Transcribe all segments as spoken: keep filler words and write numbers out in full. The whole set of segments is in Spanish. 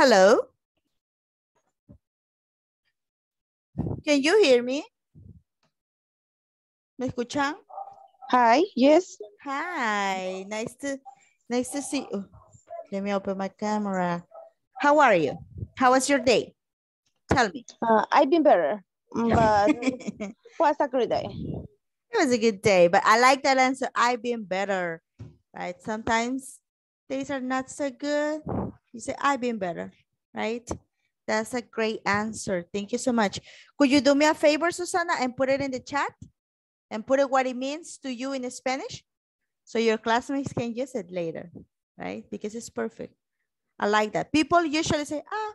Hello? Can you hear me? ¿Me escuchan? Hi, yes. Hi, nice to, nice to see you. Let me open my camera. How are you? How was your day? Tell me. Uh, I've been better, but it was a great day. It was a good day, but I like that answer. I've been better, right? Sometimes days are not so good. You say, I've been better, right? That's a great answer. Thank you so much. Could you do me a favor, Susana, and put it in the chat? And put it what it means to you in Spanish? So your classmates can use it later, right? Because it's perfect. I like that. People usually say, ah,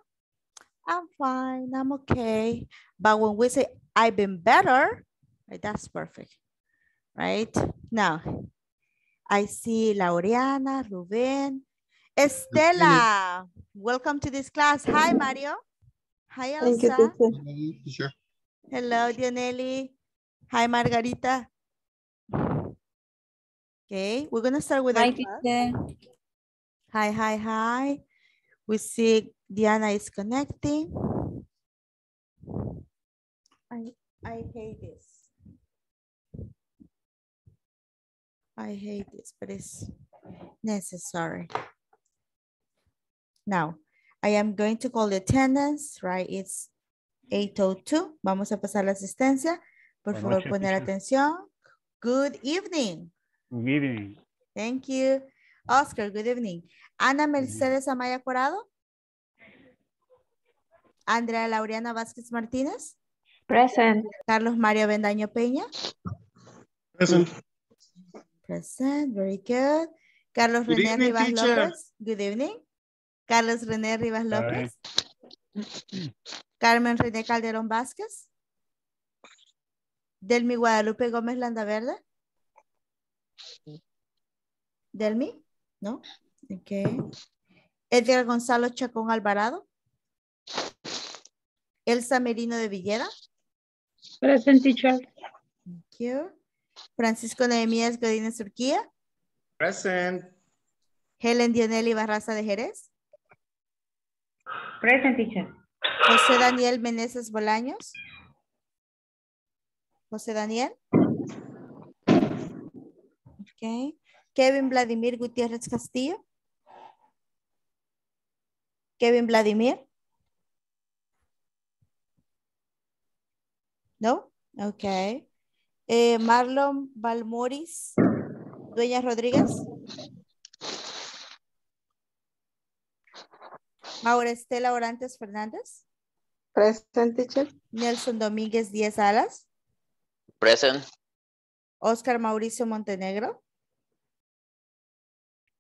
I'm fine, I'm okay. But when we say, I've been better, right, that's perfect, right? Now, I see Laureana, Rubén, Estela, welcome to this class. Hi, Mario. Hi, Elsa. Thank you. Hello, Dionelli. Hi, Margarita. Okay, we're going to start with... Hi, class. Hi, hi, hi. We see Diana is connecting. I, I hate this. I hate this, but it's necessary. Now, I am going to call the attendance, right? It's eight oh two. Vamos a pasar la asistencia. Por favor, poner atención. Good evening. Good evening. Thank you. Oscar, good evening. Ana Mercedes Amaya Corado. Andrea Laureana Vázquez Martínez. Present. Carlos Mario Bendaño Peña. Present. Present, very good. Carlos good René evening, Rivas teacher. López. Good evening. Carlos René Rivas López. Right. Carmen René Calderón Vázquez. Delmi Guadalupe Gómez Landaverde. Delmi, ¿no? Okay. Edgar Gonzalo Chacón Alvarado. Elsa Merino de Villeda. Present, teacher. Thank you. Francisco Nehemías Godínez Urquía. Present. Helen Dionelli Barraza de Jerez. Present, teacher. José Daniel Meneses Bolaños. José Daniel. Okay. Kevin Vladimir Gutiérrez Castillo. Kevin Vladimir. No. Okay. Eh, Marlon Balmoris. Dueñas Rodríguez. Maura Estela Orantes Fernández. Present, teacher. Nelson Domínguez Díaz Alas. Present. Oscar Mauricio Montenegro.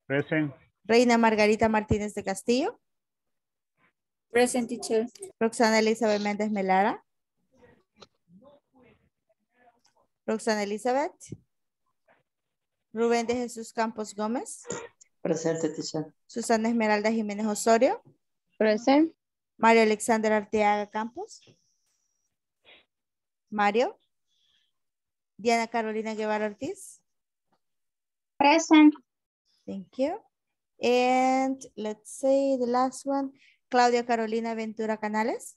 Present. Reina Margarita Martínez de Castillo. Present, teacher. Roxana Elizabeth Méndez Melara. Roxana Elizabeth. Rubén de Jesús Campos Gómez. Present, teacher. Susana Esmeralda Jiménez Osorio. Present. Mario Alexander Arteaga Campos. Mario. Diana Carolina Guevara Ortiz. Present. Thank you. And let's say the last one. Claudia Carolina Ventura Canales.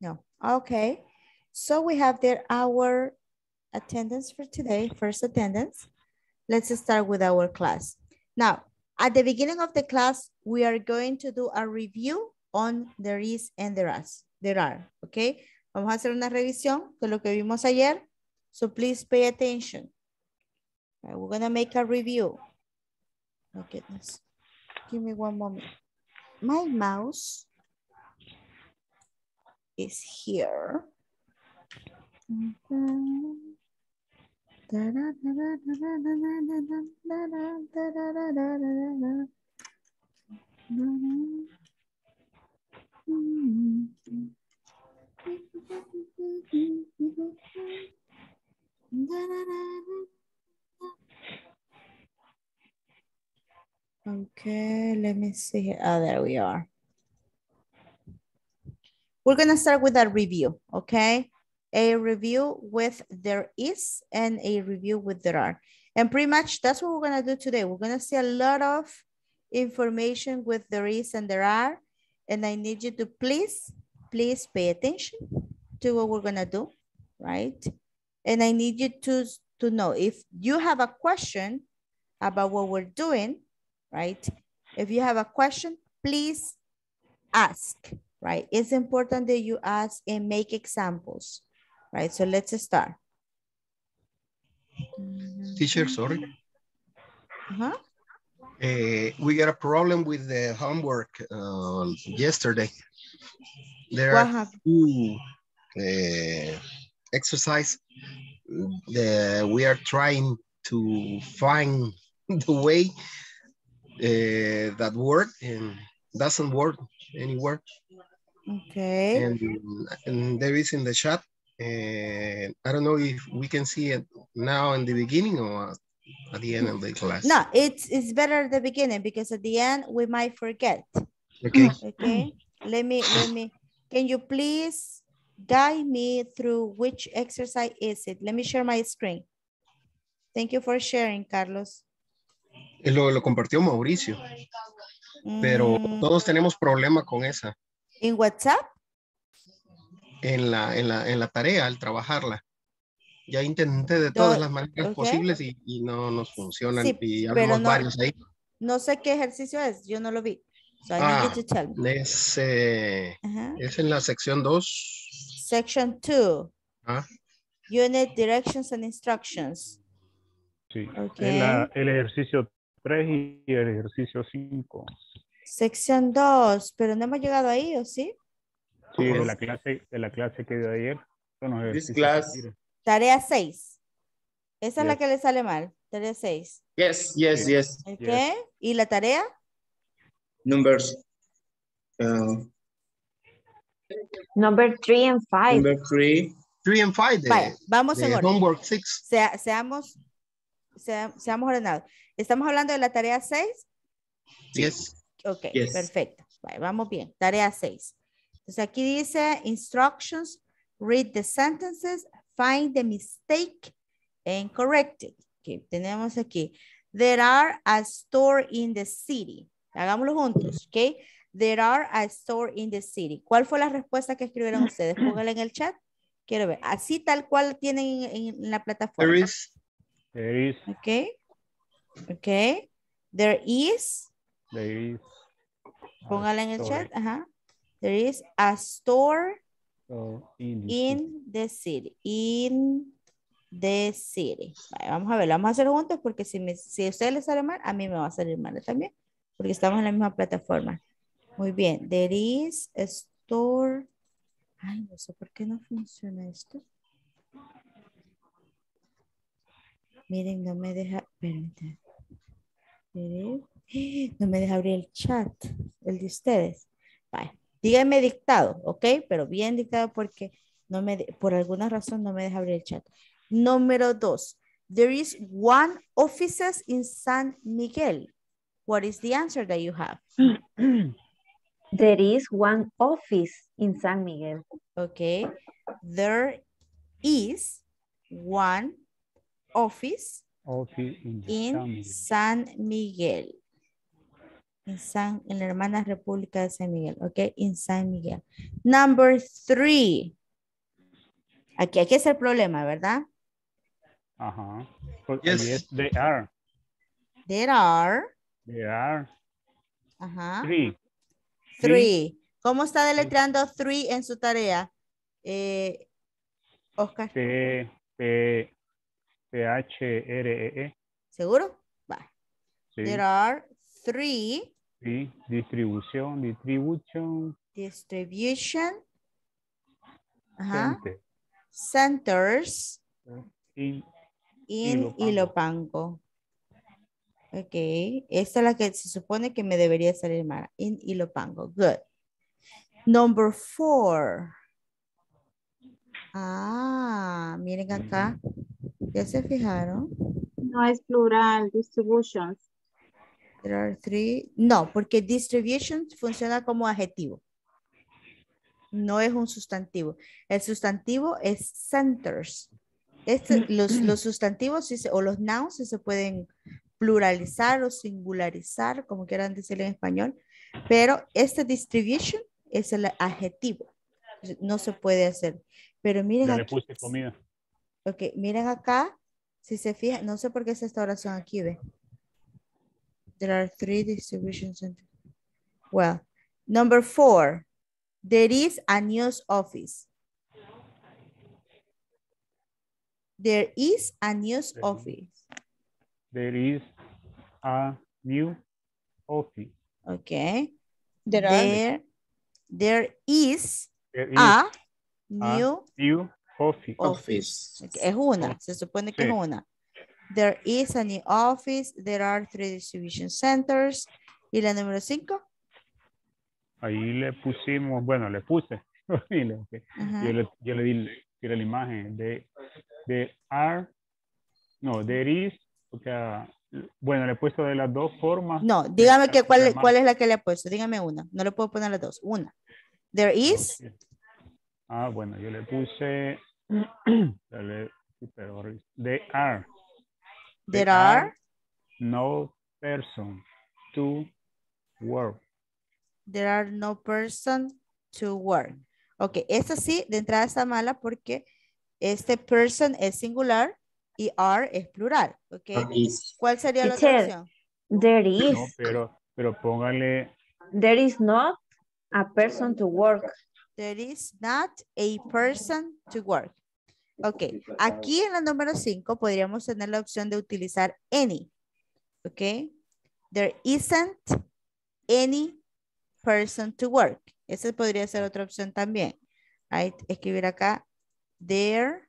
No. Okay. So we have there our attendance for today. First attendance. Let's start with our class. Now, at the beginning of the class, we are going to do a review on there is and there are. There are. Okay. Vamos a hacer una revisión de lo que vimos ayer. So please pay attention. Right, we're going to make a review. Oh, goodness. Give me one moment. My mouse is here. Okay, let me see. Oh, there we are. We're going to start with a review, okay? A review with there is and a review with there are. And pretty much that's what we're going to do today. We're going to see a lot of information with there is and there are. And I need you to please, please pay attention to what we're gonna do, right? And I need you to, to know if you have a question about what we're doing, right? If you have a question, please ask, right? It's important that you ask and make examples, right? So let's start. Teacher, sorry. Uh-huh. Uh, we got a problem with the homework uh, yesterday. There what are happened? two uh, exercises that we are trying to find the way uh, that work and doesn't work anywhere. Okay. And, and there is in the chat. Uh, I don't know if we can see it now in the beginning or at the end of the class. No, it's it's better at the beginning because at the end we might forget. Okay. Okay. Let me let me. Can you please guide me through which exercise is it? Let me share my screen. Thank you for sharing, Carlos. Lo lo compartió Mauricio. Mm. Pero todos tenemos problema con esa. ¿En WhatsApp? En la en la en la tarea al trabajarla. Ya intenté de todas las maneras okay. posibles y, y no nos funcionan. Sí, y hablamos no, varios ahí. No sé qué ejercicio es, yo no lo vi. So ah, es, eh, uh -huh. es en la sección dos. Section dos. Ah. Unit Directions and Instructions. Sí, okay. la, el ejercicio tres y el ejercicio cinco. Sección dos, pero no hemos llegado ahí, ¿o sí? Sí, de la clase, de la clase que dio ayer. This class. Tarea seis. Esa yes. es la que le sale mal. Tarea seis. Yes, yes, yes. Okay. Yes. ¿Y la tarea? Numbers. Uh, number three and five. Number three. Three and five. De, vale. Vamos en orden. Homework six. Se, seamos, se, seamos ordenados. ¿Estamos hablando de la tarea seis? Yes. Ok, yes. perfecto. Vale, vamos bien. Tarea seis. Entonces aquí dice instructions, read the sentences, find the mistake and correct it. Okay, tenemos aquí. There are a store in the city. Hagámoslo juntos, ¿ok? There are a store in the city. ¿Cuál fue la respuesta que escribieron ustedes? Pónganla en el chat. Quiero ver. Así tal cual tienen en, en la plataforma. There is. There is. Ok. Ok. There is. There is. Pónganla en el chat. Ajá. There is a store. Oh, in, in the city. In the city. Vale, vamos a ver, vamos a hacer juntos porque si, me, si a ustedes les sale mal, a mí me va a salir mal también. Porque estamos en la misma plataforma. Muy bien. There is a store. Ay, no sé por qué no funciona esto. Miren, no me deja. Permítanme. No me deja abrir el chat. El de ustedes. Vale. Díganme dictado, ¿ok? Pero bien dictado porque no me, por alguna razón no me deja abrir el chat. Número dos. There is one offices in San Miguel. What is the answer that you have? There is one office in San Miguel. Okay. There is one office, office in, in San Miguel. San Miguel. In San, en la hermana República de San Miguel, ok, en San Miguel. Number three. Aquí, aquí es el problema, ¿verdad? Ajá. Uh-huh. Yes. yes, they are. There are. There are. Ajá. Three. Three. ¿Cómo está deletreando three en su tarea? Eh, Oscar. T, T, T, H, R, E, E. ¿Seguro? Va. Sí. There are three. Sí, distribución, distribution. Distribution. Ajá. Center. Centers. In, in Ilopango. Ilopango. Ok. Esta es la que se supone que me debería salir mal. In Ilopango. Good. Number four. Ah, miren acá. ¿Ya se fijaron? No es plural, distributions. There are three. No, porque distribution funciona como adjetivo. No es un sustantivo. El sustantivo es centers. Este, los, los sustantivos o los nouns se pueden pluralizar o singularizar, como quieran decirle en español, pero este distribution es el adjetivo, no se puede hacer. Pero miren ya aquí. Le puse comida. Ok, miren acá, si se fijan, no sé por qué es esta oración aquí, ve. There are three distribution centers. Well, number four, there is a news office. There is a news there office. There is a new office. Okay. There, there, are, there is, there is a, a new, new office. office. Okay. Es una, se supone que sí. Es una. There is a new office. There are three distribution centers. ¿Y la número cinco? Ahí le pusimos, bueno, le puse. Okay. Uh-huh. yo, le, yo le di la imagen de, de are, no, there is. Okay. Bueno, le he puesto de las dos formas. No, dígame que cuál, cuál es la que le he puesto. Dígame una. No le puedo poner las dos. Una. There is. Okay. Ah, bueno, yo le puse. There are. There are. No person to work. There are no person to work. Ok, esta sí, de entrada está mala porque este person es singular. Y are es plural, ¿ok? Is. ¿Cuál sería la otra opción? There is. No, pero, pero póngale. There is not a person to work. There is not a person to work. Ok, aquí en la número cinco podríamos tener la opción de utilizar any, ¿ok? There isn't any person to work. Esa podría ser otra opción también. Right? Escribir acá. There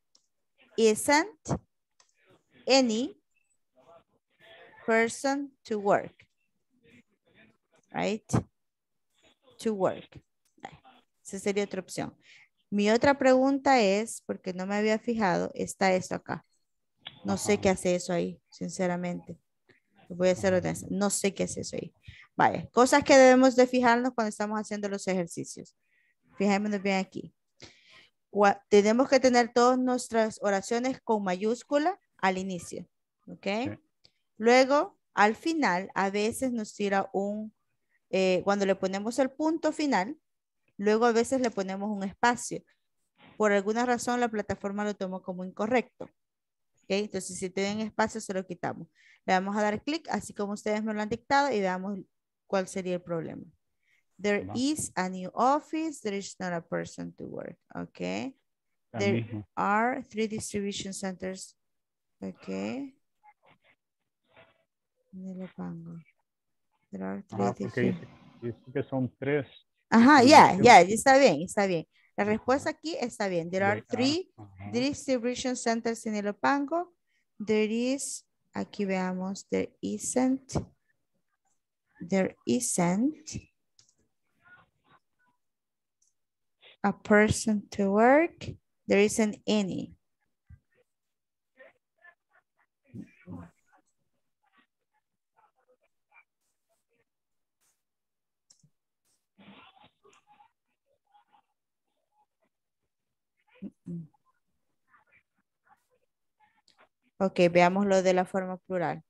isn't any person to work, right? To work. Esa sería otra opción. Mi otra pregunta es, porque no me había fijado, está esto acá. No sé qué hace eso ahí, sinceramente. Voy a ser honesta, no sé qué hace eso ahí. Vaya, cosas que debemos de fijarnos cuando estamos haciendo los ejercicios. Fijémonos bien aquí. Tenemos que tener todas nuestras oraciones con mayúscula al inicio, ¿okay? ¿ok? Luego, al final, a veces nos tira un, eh, cuando le ponemos el punto final, luego a veces le ponemos un espacio. Por alguna razón la plataforma lo tomó como incorrecto, ¿ok? Entonces, si tienen espacio, se lo quitamos. Le vamos a dar clic, así como ustedes me lo han dictado, y veamos cuál sería el problema. There ¿Toma? Is a new office, there is not a person to work, ¿ok? There are three distribution centers. Ok. Ilopango. There are three ah, okay. Dice que son tres. Ajá, ya, yeah, ya, yeah, está bien, está bien. La respuesta aquí está bien. There are three uh -huh. distribution centers in Ilopango. There is, aquí veamos, there isn't, there isn't a person to work. There isn't any. Ok, veámoslo de la forma plural.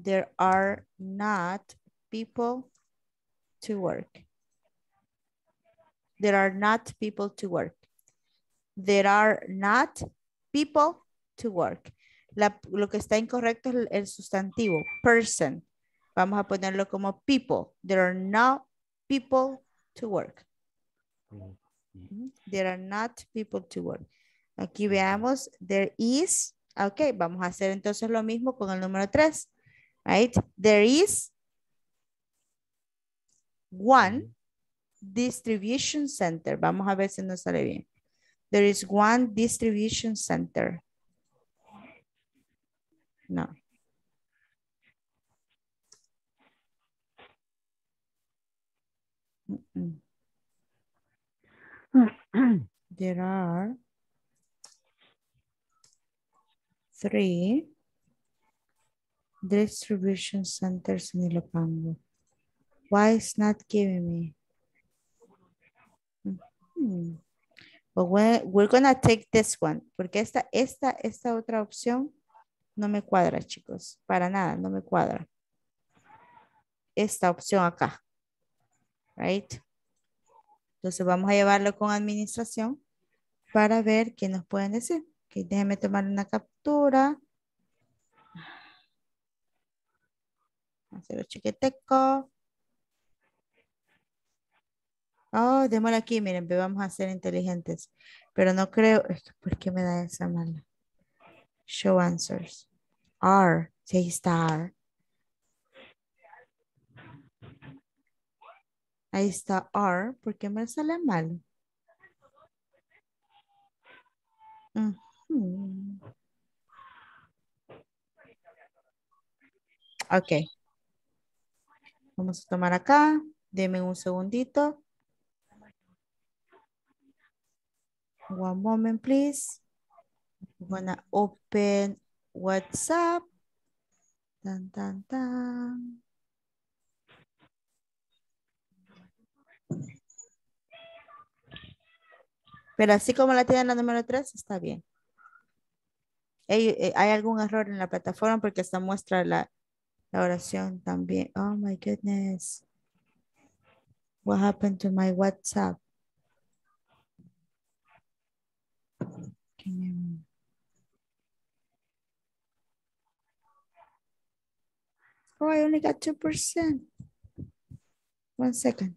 There are not people to work. There are not people to work. There are not people to work. La, lo que está incorrecto es el sustantivo, person. Vamos a ponerlo como people. There are no people to work. There are not people to work. Aquí veamos, there is. Ok, vamos a hacer entonces lo mismo con el número tres. Right? There is one distribution center. Vamos a ver si nos sale bien. There is one distribution center. No. Mm-mm. There are three distribution centers in Ilopango. Why it's not giving me? Mm-hmm. But we're, we're gonna take this one, porque esta, esta, esta otra opción No me cuadra, chicos. Para nada, no me cuadra. Esta opción acá. Right. Entonces vamos a llevarlo con administración para ver qué nos pueden decir. Okay, déjenme tomar una captura. Hacerlo chiquiteco. Oh, démoslo aquí, miren, vamos a ser inteligentes. Pero no creo, es que ¿por qué me da esa mala? Show answers. R, sí, ahí está R. Ahí está R, ¿por qué me sale mal? Uh-huh. Ok. Vamos a tomar acá. Deme un segundito. One moment, please. I'm gonna open WhatsApp. Tan, tan, tan. Pero así como la tienen la número tres, está bien. Hay, hay algún error en la plataforma porque esta muestra la, la oración también. Oh my goodness. What happened to my WhatsApp? Oh, I only got two percent. One second.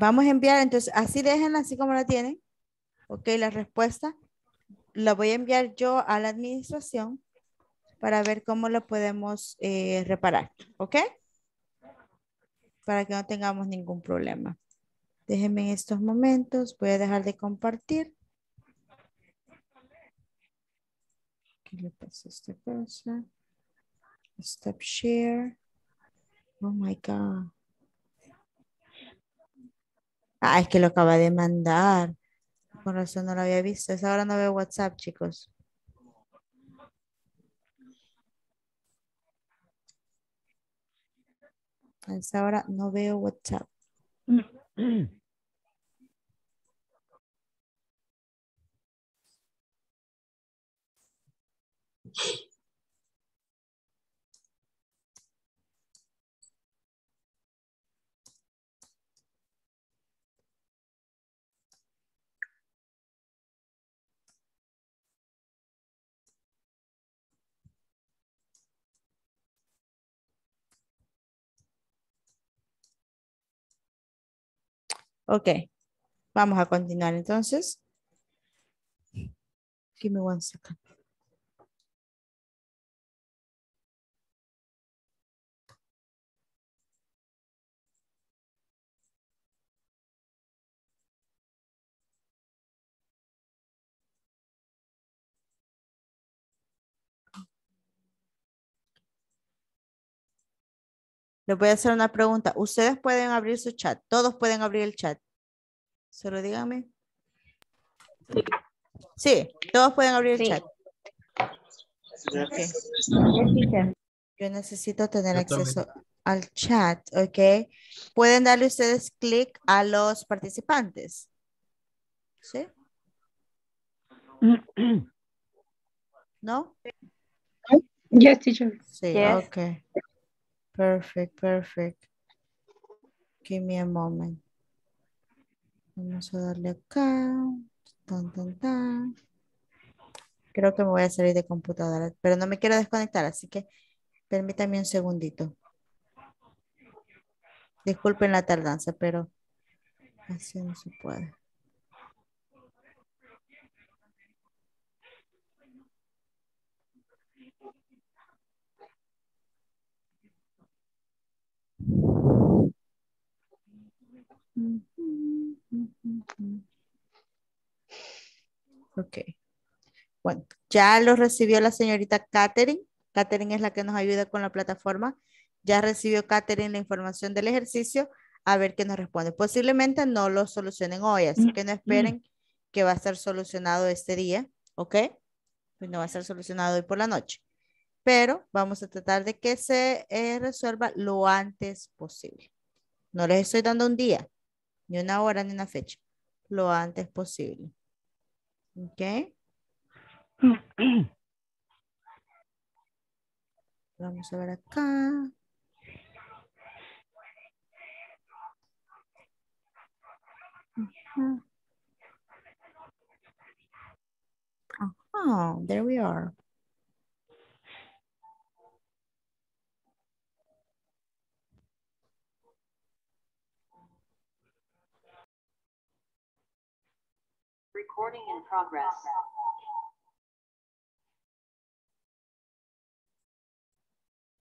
Vamos a enviar, entonces, así déjenla, así como la tienen. Ok, la respuesta la voy a enviar yo a la administración para ver cómo la podemos eh, reparar. Ok, para que no tengamos ningún problema. Déjenme en estos momentos, voy a dejar de compartir. ¿Qué le pasa a esta cosa? Stop share. Oh my God. Ah, es que lo acaba de mandar. Con razón no lo había visto. Es ahora no veo WhatsApp, chicos. Es ahora no veo WhatsApp. Ok, vamos a continuar entonces. Give me one second. Les voy a hacer una pregunta. Ustedes pueden abrir su chat. Todos pueden abrir el chat. Solo díganme. Sí. Sí, todos pueden abrir sí. el chat. Okay. Yo necesito tener Yo acceso también. al chat. Ok. Pueden darle ustedes clic a los participantes. ¿Sí? ¿No? Yes, teacher. Sí, yes. Ok. Perfect, perfect. Give me a moment. Vamos a darle acá. Tan, tan, tan. Creo que me voy a salir de computadora, pero no me quiero desconectar, así que permítame un segundito. Disculpen la tardanza, pero así no se puede. Ok. Bueno, ya lo recibió la señorita Katherine. Katherine es la que nos ayuda con la plataforma. Ya recibió Katherine la información del ejercicio, a ver qué nos responde. Posiblemente no lo solucionen hoy, así que no esperen que va a ser solucionado este día, ¿ok? Pues no va a ser solucionado hoy por la noche. Pero vamos a tratar de que se eh, resuelva lo antes posible. No les estoy dando un día, ni una hora, ni una fecha. Lo antes posible. ¿Ok? Vamos a ver acá. Uh-huh. Oh, there we are. Recording in progress.